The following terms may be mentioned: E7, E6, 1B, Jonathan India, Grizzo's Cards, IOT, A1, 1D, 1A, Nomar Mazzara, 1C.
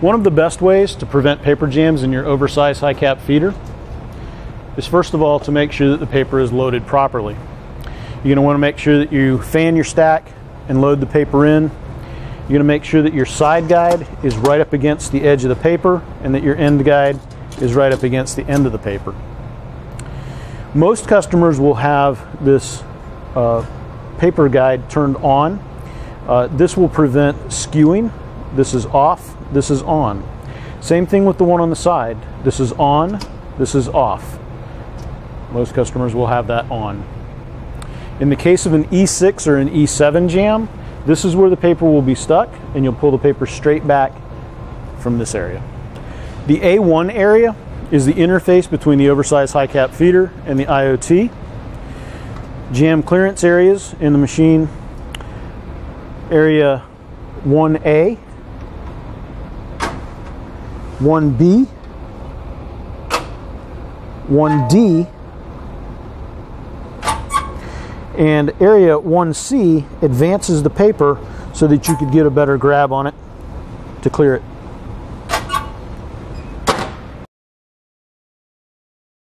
One of the best ways to prevent paper jams in your oversized high cap feeder is, first of all, to make sure that the paper is loaded properly. You're going to want to make sure that you fan your stack and load the paper in. You're going to make sure that your side guide is right up against the edge of the paper and that your end guide is right up against the end of the paper. Most customers will have this paper guide turned on. This will prevent skewing. This is off, this is on. Same thing with the one on the side. This is on, this is off. Most customers will have that on. In the case of an E6 or an E7 jam, this is where the paper will be stuck, and you'll pull the paper straight back from this area. The A1 area is the interface between the oversized high cap feeder and the IOT. Jam clearance areas in the machine: area 1A, 1B, 1D, and area 1C advances the paper so that you could get a better grab on it to clear it.